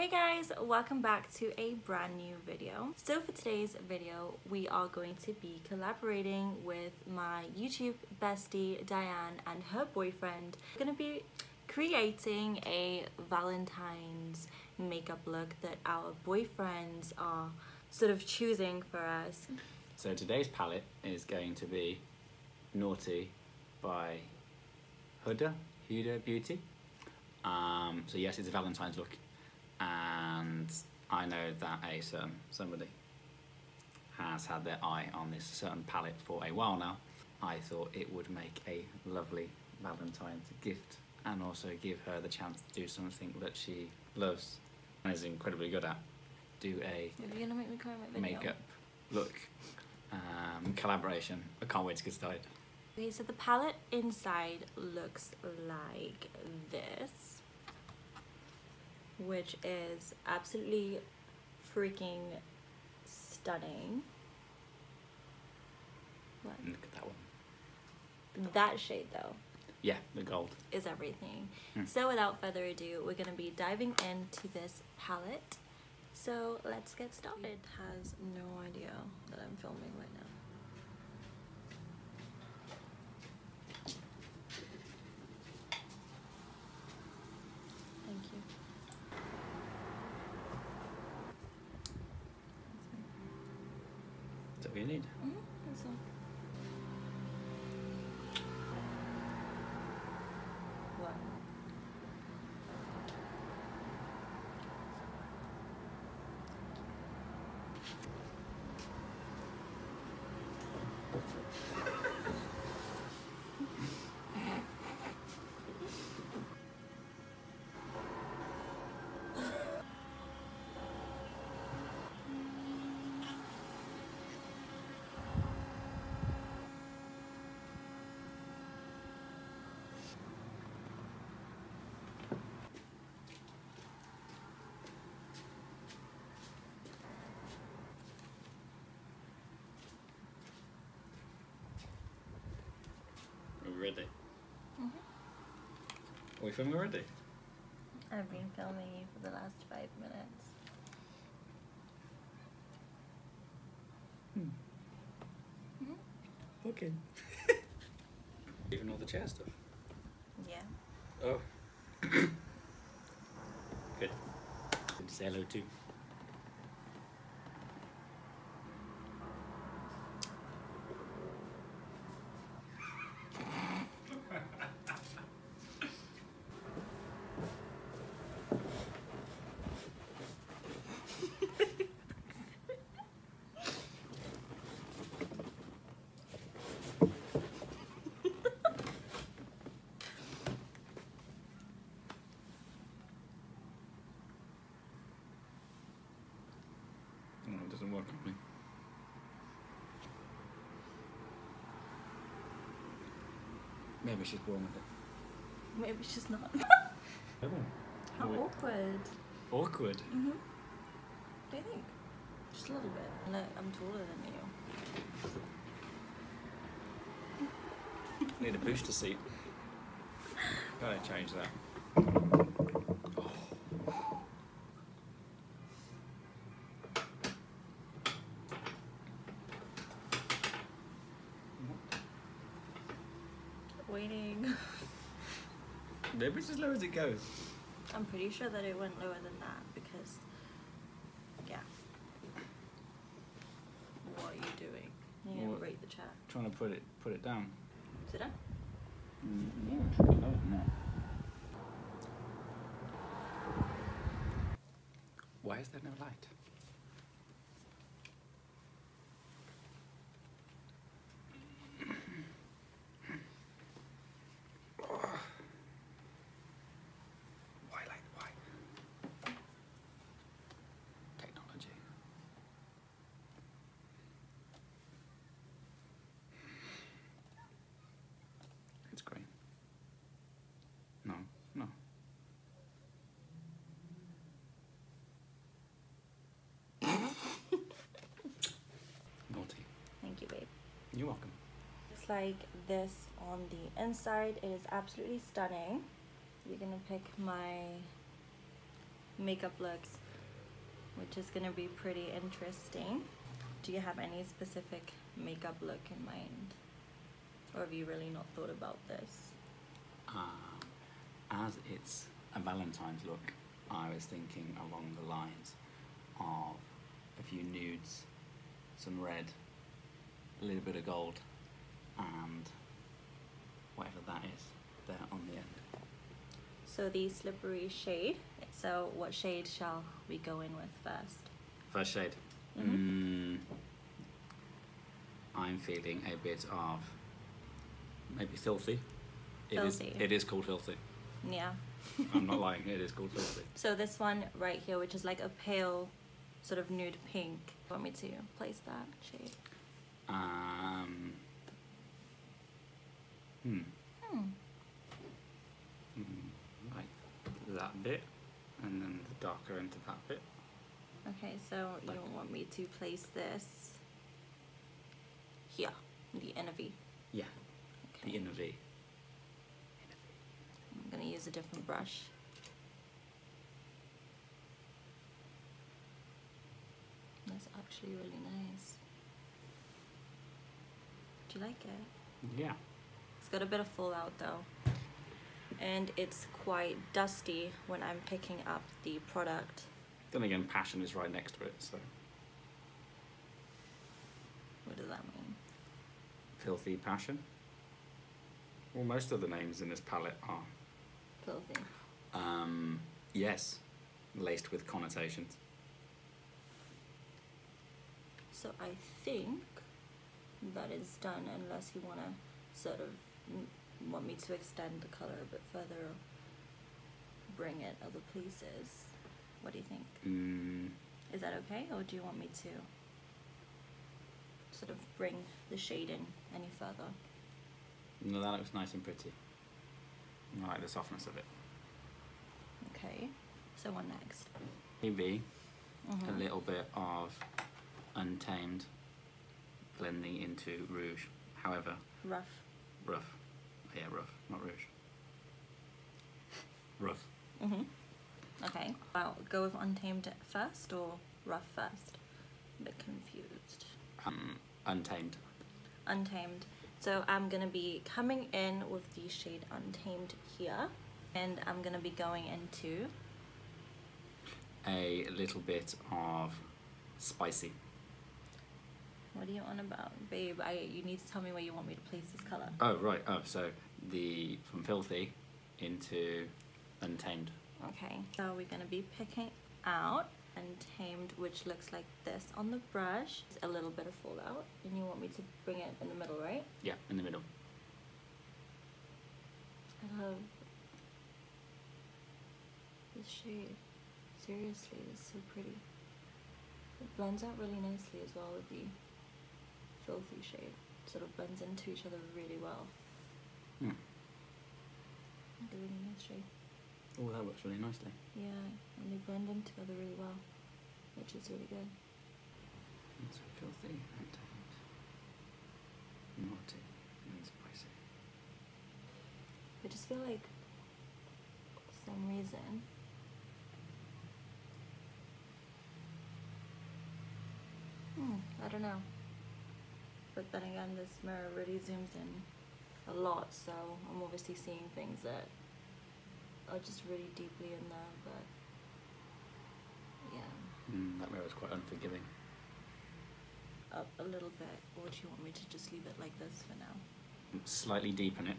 Hey guys, welcome back to a brand new video. So for today's video, we are going to be collaborating with my YouTube bestie Diane and her boyfriend. We're going to be creating a Valentine's makeup look that our boyfriends are sort of choosing for us. So today's palette is going to be Naughty by Huda Beauty. So yes, it's a Valentine's look, and I know that a certain somebody has had their eye on this certain palette for a while now. I thought it would make a lovely Valentine's gift and also give her the chance to do something that she loves and is incredibly good at. Do a makeup look collaboration. I can't wait to get started. Okay, so the palette inside looks like this, which is absolutely freaking stunning. Look. Look at that one. That shade though. Yeah, the gold. Is everything. Mm. So without further ado, we're going to be diving into this palette. So let's get started. It has no idea that I'm filming right now. You need. Mm-hmm. That's all. What? Ready? Mm-hmm. Are we filming already? I've been filming you for the last 5 minutes. Hmm. Mm-hmm. Okay. Even all the chair stuff? Yeah. Oh. Good. Good to say hello too. Doesn't work on me. Maybe she's born with it. Maybe she's not. Oh. How awkward. Awkward? Mm-hmm. Do you think? Just a little bit. No, I'm taller than you. Need a booster seat. Gotta change that. Waiting. Maybe it's as low as it goes. I'm pretty sure that it went lower than that because, yeah. What are you doing? You didn't break the chair. Trying to put it down. Is it down? Yeah. Oh, no. Why is there no light? You're welcome. Looks like this on the inside. It is absolutely stunning. You're gonna pick my makeup looks, which is gonna be pretty interesting. Do you have any specific makeup look in mind? Or have you really not thought about this? As it's a Valentine's look, I was thinking along the lines of a few nudes, some red, a little bit of gold, and whatever that is there on the end. So the slippery shade. So what shade shall we go in with first? First shade. Mm-hmm. I'm feeling a bit of maybe filthy. It is called filthy. Yeah. I'm not lying, it is called filthy. So this one right here, which is like a pale sort of nude pink. Want me to place that shade? Like that bit, and then the darker into that bit. Okay, so like, you want me to place this here, the inner V? Yeah, okay. The inner V. I'm going to use a different brush. That's actually really nice. Do you like it? Yeah. It's got a bit of fallout though. And it's quite dusty when I'm picking up the product. Then again, passion is right next to it, so. What does that mean? Filthy passion. Well, most of the names in this palette are filthy. Yes, laced with connotations. So I think that is done, unless you want to sort of want me to extend the color a bit further, bring it other places. What do you think? Is that okay, or do you want me to sort of bring the shade in any further? No, that looks nice and pretty. I like the softness of it. Okay, so what next? Maybe a little bit of Untamed blending into Rouge, however. Rough. Yeah, rough, not rouge. Rough. Okay, I'll go with Untamed first or Rough first? I'm a bit confused. Untamed. Untamed. So I'm going to be coming in with the shade Untamed here, and I'm going to be going into a little bit of Spicy. What are you on about, babe? You need to tell me where you want me to place this colour. Oh, right. Oh, so from Filthy into Untamed. Okay, so we're going to be picking out Untamed, which looks like this on the brush. It's a little bit of fallout, and you want me to bring it in the middle, right? Yeah, in the middle. I love this shade. Seriously, it's so pretty. It blends out really nicely as well with the Filthy shade. Sort of blends into each other really well. Yeah. It's a really nice shade. Oh, that works really nicely. Yeah, and they blend in together really well, which is really good. It's Filthy, Untamed, Naughty, and Spicy. I just feel like, for some reason, I don't know. But then again, this mirror really zooms in a lot, so I'm obviously seeing things that are just really deeply in there, but yeah. That mirror is quite unforgiving. Up a little bit, or do you want me to just leave it like this for now? Slightly deepen it,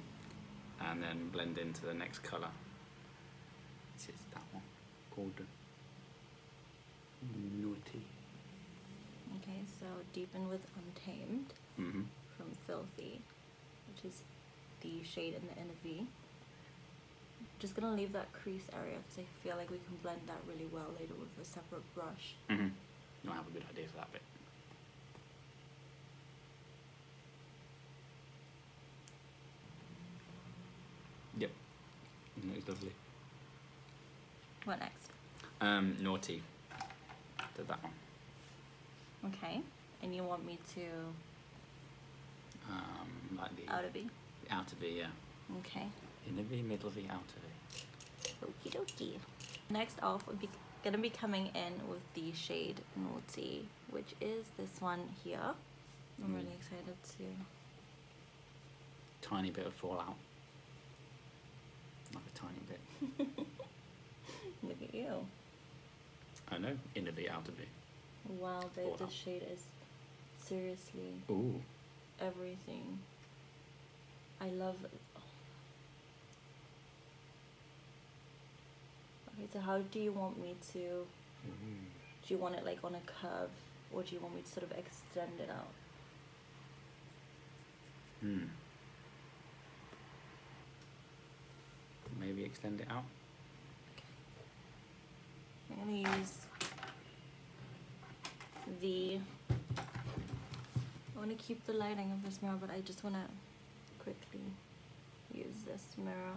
and then blend into the next colour. This is that one, called Naughty. Okay, so deepen with Untamed from Filthy, which is the shade in the inner V. Just gonna leave that crease area because I feel like we can blend that really well later with a separate brush. I have a good idea for that bit. Yep, that is lovely. What next? Naughty. Did that one. Okay, and you want me to like the outer V? The outer V, yeah. Okay. Inner V, middle V, outer V. Okie dokie. Next off would be gonna be coming in with the shade Naughty, which is this one here. I'm really excited to. Tiny bit of fallout. Like a tiny bit. Look at you. I know, inwardly, outwardly. Wow, babe, this shade is seriously everything. I love it. Okay, so how do you want me to, do you want it like on a curve, or do you want me to sort of extend it out? Maybe extend it out. Okay. I'm going to use the, I want to keep the lighting of this mirror, but I just want to quickly use this mirror.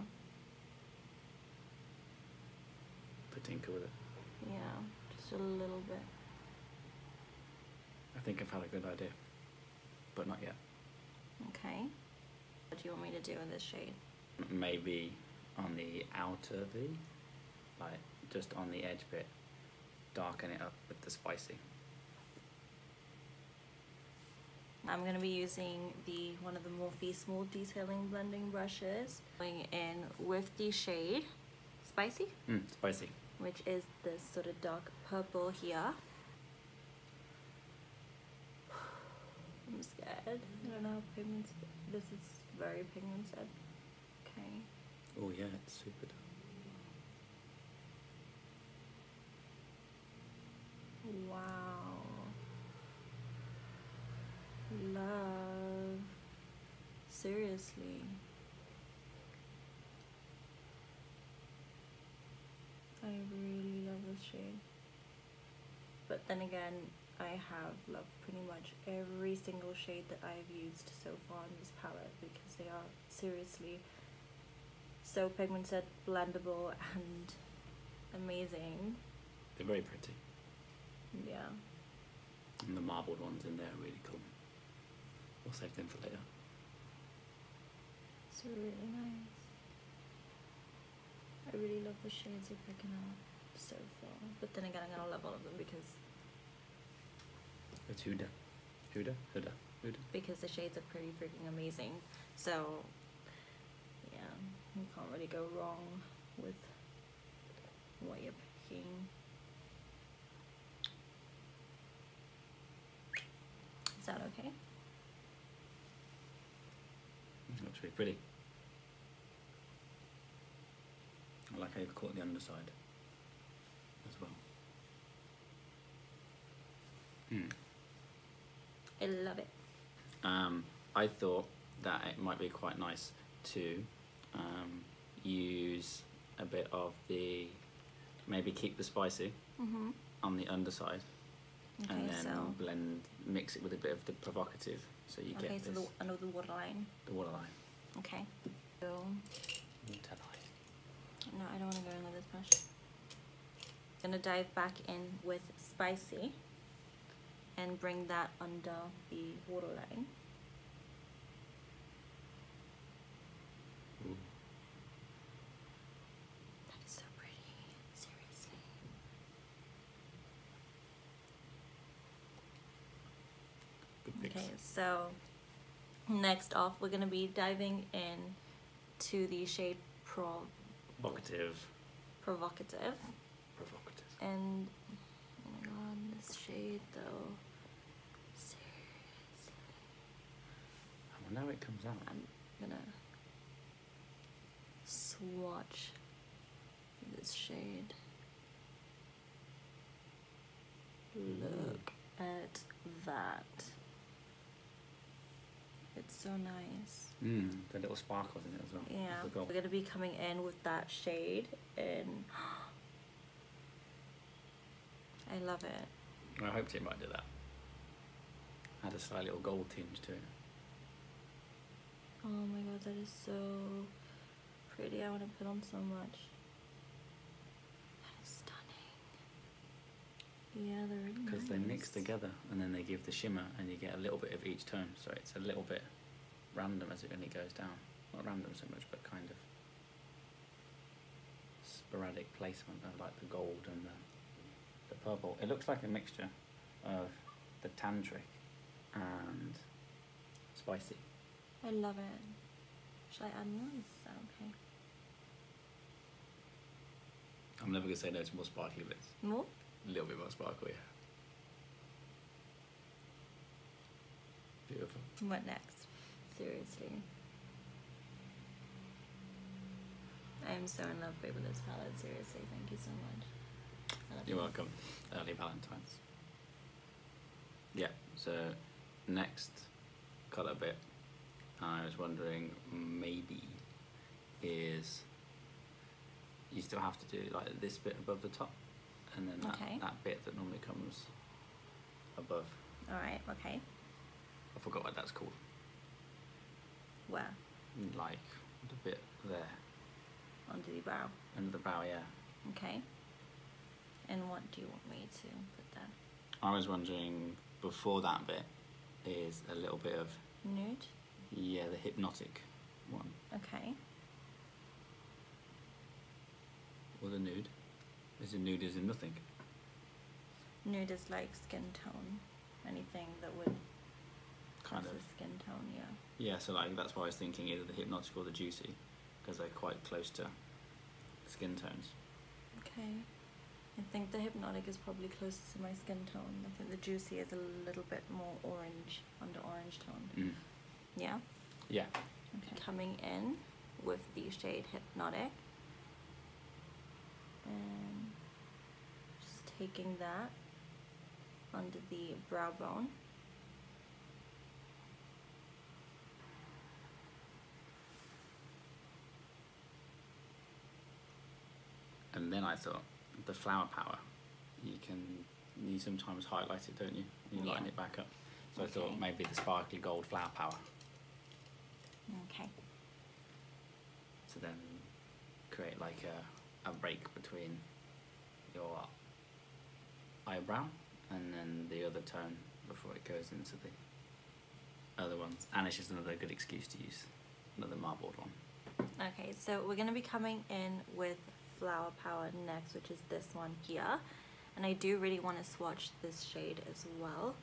Tinker with it. Yeah, just a little bit. I think I've had a good idea, but not yet. Okay. What do you want me to do in this shade? Maybe on the outer V, like just on the edge bit, darken it up with the spicy. I'm going to be using the one of the Morphe small detailing blending brushes, going in with the shade Spicy. Spicy. Which is this sort of dark purple here. I'm scared. I don't know how pigmented. This is very pigmented. Okay. Oh yeah, it's super dark. Wow. Love. Seriously. I really love this shade. But then again, I have loved pretty much every single shade that I've used so far in this palette, because they are seriously so pigmented, blendable, and amazing. They're very pretty. Yeah. And the marbled ones in there are really cool. We'll save them for later. It's really nice. I really love the shades you're picking up so far. But then again, I'm gonna love all of them because it's Huda. Huda? Huda. Huda. Because the shades are pretty freaking amazing. So yeah, you can't really go wrong with what you're picking. Is that okay? Looks really pretty. Like I caught the underside as well. I love it. I thought that it might be quite nice to use a bit of the, maybe keep the spicy on the underside, and then blend, mix it with a bit of the provocative, so you get this. Okay, so the waterline. The waterline. Okay. So. No, I don't want to go in with this brush. I'm going to dive back in with Spicy and bring that under the waterline. That is so pretty, seriously. Okay, so next off, we're going to be diving in to the shade Provocative. And oh my god, this shade though. Seriously. I wonder how it comes out. I'm gonna swatch this shade. Look at that. It's so nice. The little sparkles in it as well. Yeah. We're going to be coming in with that shade, and I love it. I hoped it might do that. Had a slight little gold tinge to it. Oh my god, that is so pretty. I want to put on so much. That is stunning. Yeah, they're really nice. Because they mix together and then they give the shimmer, and you get a little bit of each tone, so it's a little bit random as it only goes down. Not random so much, but kind of sporadic placement of like the gold and the purple. It looks like a mixture of the tantric and spicy. I love it. Should I add noise? Is that okay? I'm never going to say no to more sparkly bits. More? A little bit more sparkly. Beautiful. What next? Seriously. I am so in love with this palette, seriously. Thank you so much. You're welcome. Early Valentine's. Yeah, so next colour bit I was wondering maybe is you still have to do like this bit above the top and then that, okay, that bit that normally comes above. Alright, okay. I forgot what that's called. Where? Like the bit there. Under the brow? Under the brow, yeah. Okay. And what do you want me to put there? I was wondering, before that bit, is a little bit of... Nude? Yeah, the hypnotic one. Okay. Or the nude. Is it nude as in nothing? Nude is like skin tone. Anything that would... Kind of. A skin tone, yeah. Yeah, so like that's why I was thinking either the hypnotic or the juicy, because they're quite close to skin tones. Okay. I think the hypnotic is probably closer to my skin tone. I think the juicy is a little bit more orange, under orange toned. Mm. Yeah? Yeah. Okay. Coming in with the shade Hypnotic. And just taking that under the brow bone. And then I thought, the flower power, you sometimes highlight it, don't you? You lighten it back up. So okay. I thought maybe the sparkly gold flower power. Okay. So then create like a break between your eyebrow and then the other tone before it goes into the other ones. And it's just another good excuse to use another marbled one. Okay, so we're going to be coming in with Flower Power next, which is this one here, and I do really want to swatch this shade as well.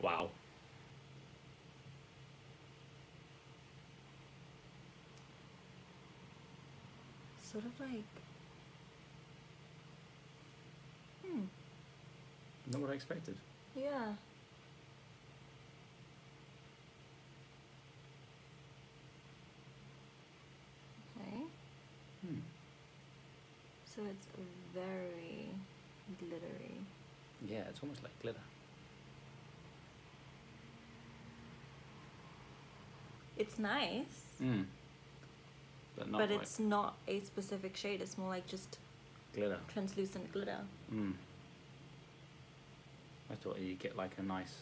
Wow. Sort of like, not what I expected. Yeah. So it's very glittery. Yeah, it's almost like glitter. It's nice, but it's not a specific shade. It's more like just glitter, translucent glitter. I thought you'd get like a nice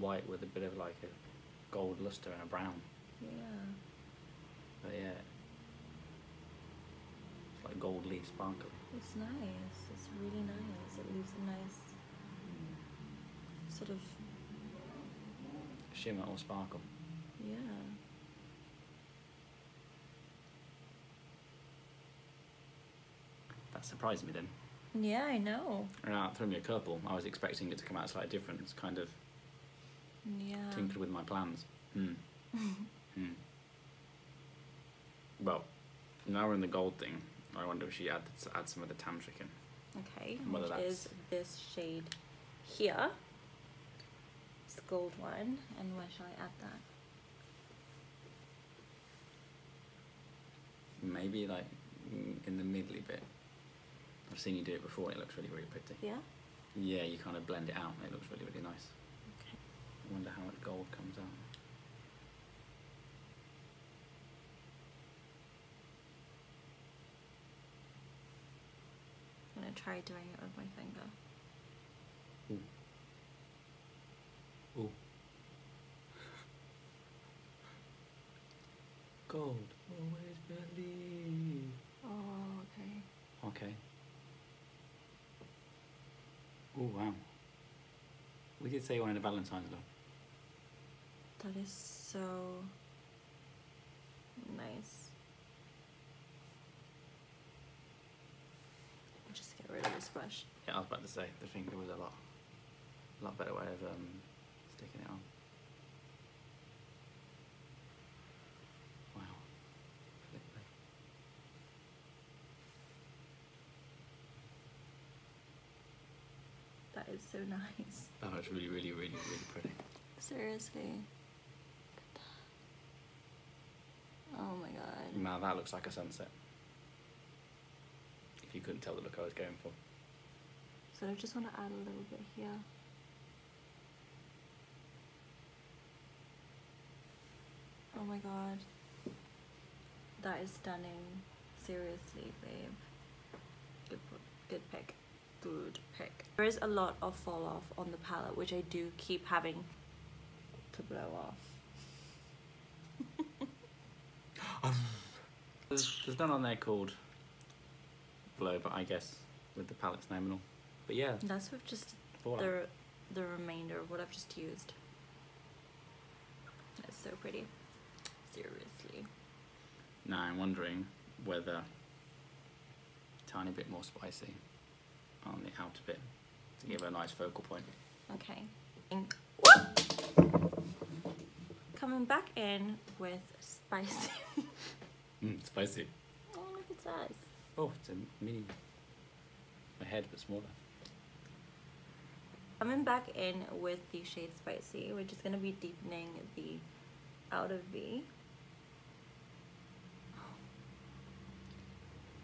white with a bit of like a gold luster and a brown. Yeah. But yeah. Like gold leaf sparkle. It's nice. It's really nice. It leaves a nice sort of shimmer or sparkle. Yeah. That surprised me then. Yeah, I know. That threw me a curveball. I was expecting it to come out slightly different. It's kind of tinkered with my plans. Well, now we're in the gold thing. I wonder if she add some of the tantric in. Okay, which is this shade here. It's the gold one, and where shall I add that? Maybe like in the middly bit. I've seen you do it before, and it looks really, really pretty. Yeah? Yeah, you kind of blend it out, and it looks really, really nice. Okay. I wonder how much gold comes out. Try doing it with my finger. Ooh. Ooh. Gold. Always believe. Oh, okay. Okay. Oh, wow. We did say you wanted a Valentine's love. That is so nice. much. Yeah, I was about to say the finger was a lot better way of sticking it on. Wow. That is so nice. Oh, it's really, really, really, really pretty. Seriously. Oh my god. Now that looks like a sunset. If you couldn't tell the look I was going for. So I just want to add a little bit here. Oh my god. That is stunning. Seriously, babe. Good pick. Good pick. There is a lot of fall off on the palette, which I do keep having to blow off. There's none on there called Blow, but I guess with the palette's name and all. But yeah. That's with just the remainder of what I've just used. That's so pretty. Seriously. Now I'm wondering whether a tiny bit more spicy on the outer bit to give it a nice focal point. Okay. Coming back in with spicy. Spicy. Oh, look at that. Oh, it's a mini. My head, but smaller. Coming back in with the shade Spicy. We're just going to be deepening the outer V. Oh.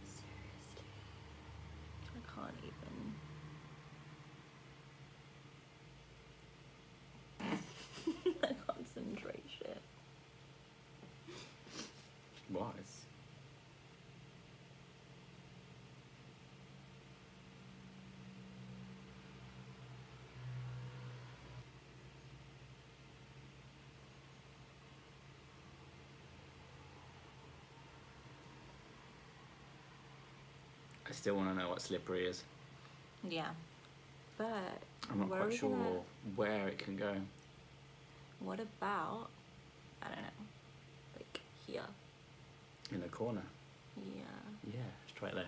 Seriously. I can't even. Concentration. Wise. I still want to know what slippery is. Yeah, but I'm not quite sure where it can go. What about, I don't know, like here? In the corner? Yeah. Yeah, let's try it there.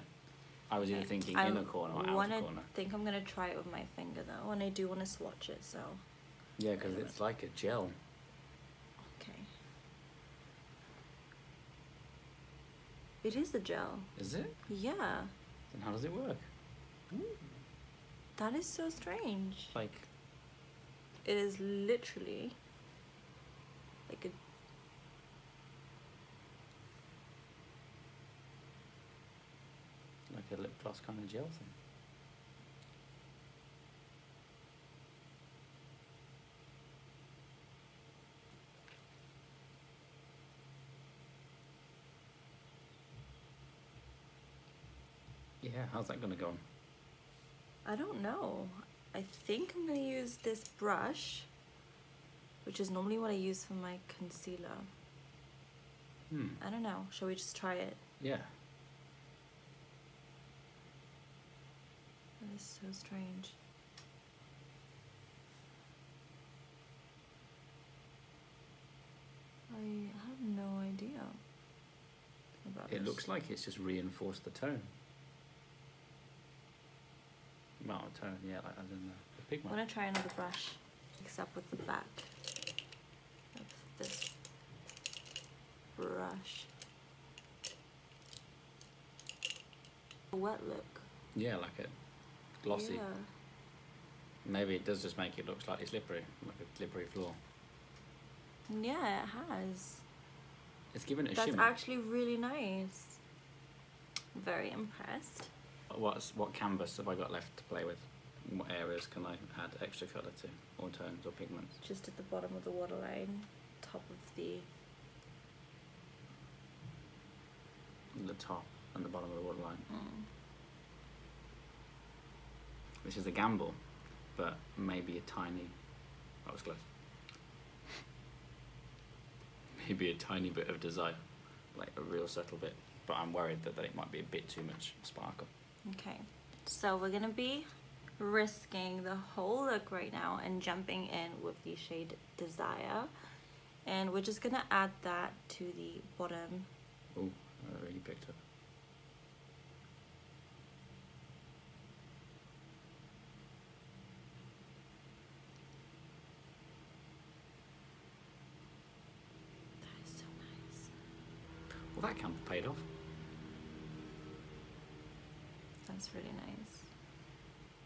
I was either thinking in the corner or out of the corner. I think I'm going to try it with my finger though, and I do want to swatch it, so. Yeah, because it's like a gel. Okay. It is a gel. Is it? Yeah. Then how does it work? Ooh. That is so strange. Like. It is literally. Like a lip gloss kind of gel thing. Yeah, how's that gonna go on? I don't know. I think I'm gonna use this brush, which is normally what I use for my concealer. Hmm. I don't know. Shall we just try it? Yeah. That is so strange. I have no idea about it. It looks like it's just reinforced the tone. Well, tone, yeah, like as in the pigment. I'm gonna try another brush, except with the back. This brush. A wet look. Yeah, like a glossy. Yeah. Maybe it does just make it look slightly slippery, like a slippery floor. Yeah, it has. It's given it a shimmer. That's actually really nice. Very impressed. What canvas have I got left to play with? What areas can I add extra colour to, or tones or pigments? Just at the bottom of the waterline. Top of the top and the bottom of the waterline, which is a gamble, but maybe a tiny. That was close. Maybe a tiny bit of desire, like a real subtle bit. But I'm worried that it might be a bit too much sparkle. Okay, so we're gonna be risking the whole look right now and jumping in with the shade Desire. And we're just gonna add that to the bottom. Oh, I already picked up. that kind of paid off. That's really nice.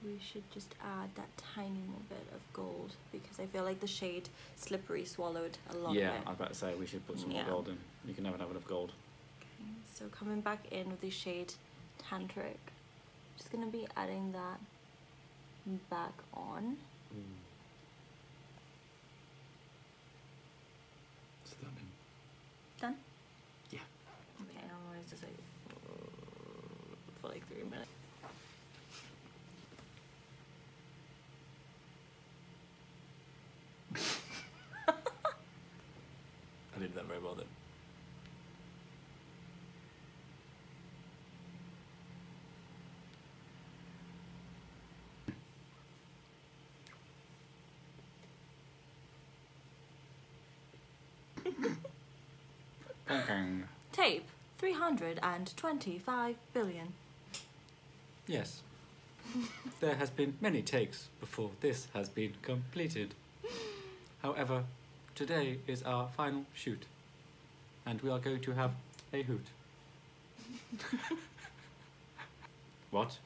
We should just add that tiny more bit of gold because I feel like the shade Slippery swallowed a lot of it. Yeah, I bet we should put some more gold in. You can never have enough gold. Okay, so coming back in with the shade Tantric, just gonna be adding that back on. Stunning. Done? Yeah. Okay, I'm always just like for like 3 minutes. I did that very well then. Tape 325 billion. Yes. There has been many takes before this has been completed. However, today is our final shoot, and we are going to have a hoot. What?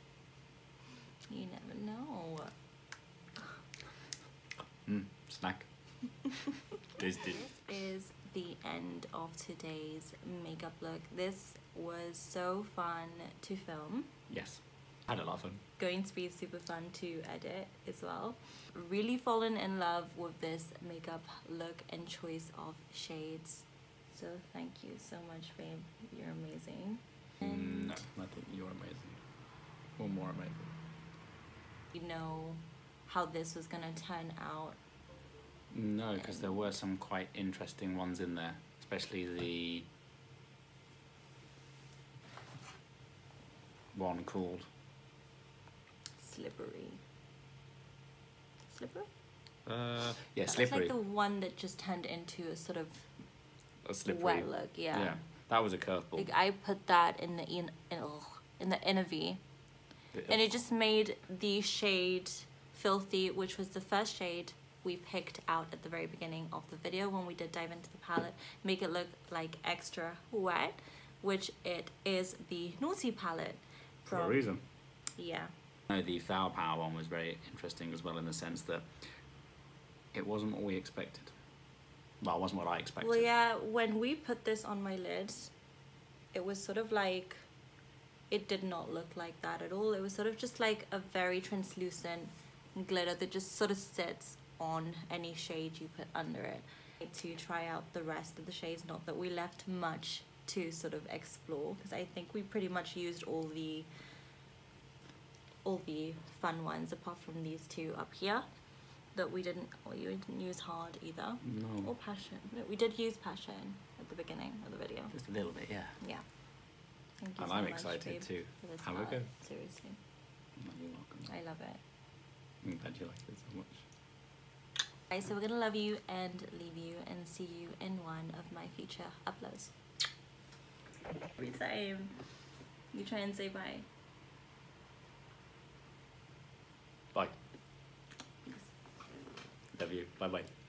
You never know. Snack. Tasty. This is the end of today's makeup look. This was so fun to film. Yes, had a lot of fun. Going to be super fun to edit as well. Really fallen in love with this makeup look and choice of shades. So thank you so much, babe. You're amazing. And no, I think you're amazing. Or more amazing. You know how this was gonna turn out. No, because there were some quite interesting ones in there, especially the one called Slippery. Slippery? Yeah, Slippery. It's like the one that just turned into a sort of a slippery wet look. Yeah. Yeah, that was a curveball. Like I put that in the inner V, and it just made the shade Filthy, which was the first shade we picked out at the very beginning of the video when we did dive into the palette, make it look like extra wet, which it is the Naughty palette. For a reason. Yeah. No, the Foul Power one was very interesting as well, in the sense that it wasn't what we expected. Well, it wasn't what I expected. Well, yeah, when we put this on my lids, it was sort of like, it did not look like that at all. It was sort of just like a very translucent glitter that just sort of sits on any shade you put under it. To try out the rest of the shades, not that we left much to sort of explore, because I think we pretty much used all the fun ones apart from these two up here that we didn't. Or you didn't use Hard either. No. Or Passion. No, we did use Passion at the beginning of the video. Just a little bit, yeah. Yeah. Thank you. And so I'm excited too. How we go? Seriously. You're welcome. I love it. I'm glad you liked it so much. So we're gonna love you and leave you and see you in one of my future uploads. Every time you try and say bye. Bye. Love you. Bye bye.